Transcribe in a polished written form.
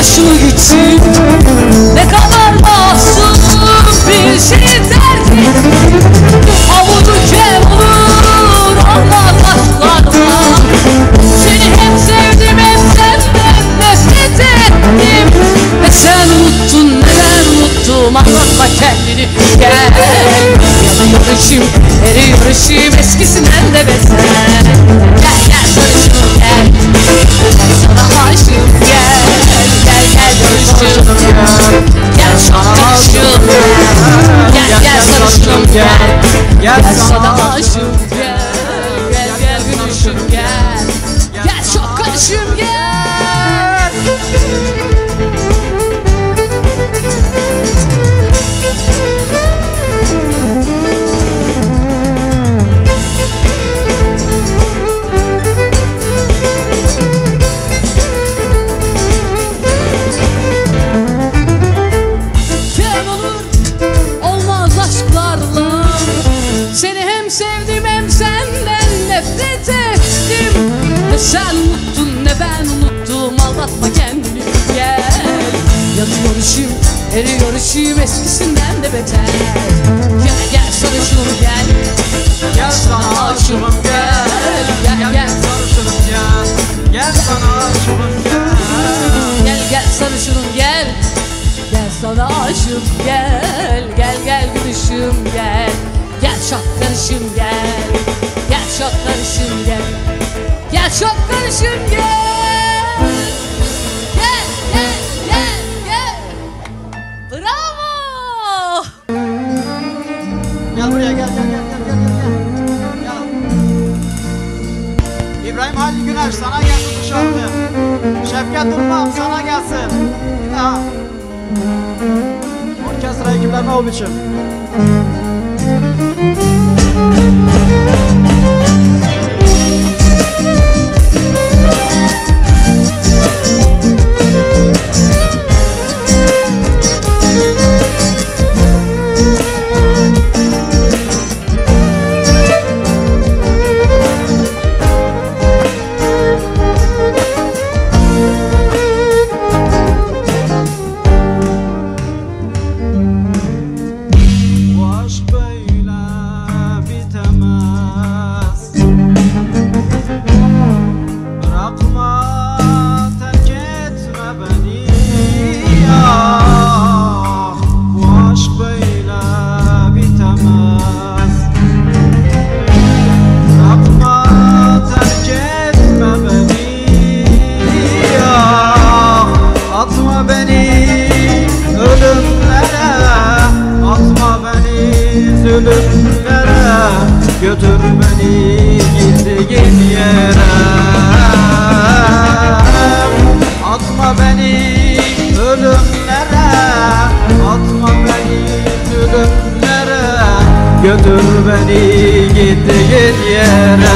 başına gitsin. Ne kadar masum bir şey tercih. Havucu kem olur ama taşlarda. Seni hep sevdim, hep senden nefret ettim. Ve sen unuttun, neden unuttum, anlatma kendini. Gel yanıyor işim, eriyor işim, eskisinden de beter. Gel gel sarışınım gel, ben sana aşığım. Gel gel gel sarışınım gel, gel sana aşığım. Gel gel sarışınım gel, gel sana aşığım. Gel gel gel gülüşüm gel, gel çok karışım gel. Sen unuttun, ne ben unuttum, aldatma kendini. Gel yanıyor işim, eriyor işim, eskisinden de beter. Gel gel sarışınım gel, gel sana aşığım gel. Gel gel sarışınım gel, gel sana aşığım gel. Gel gel sarışınım gel, gel sana aşığım gel. Gel gel gülüşüm gel, gel çok karışım gel. Gel çok karışım gel, gel çok karışım gel. Gel gel gel gel. Bravo. Gel buraya gel gel gel gel gel gel. İbrahim Halil Güneş sana gelsin bu şarkı. Şevket Durmam sana gelsin. Aha. Orkestra ekiplerine o biçim. Götür beni gittiğin yere.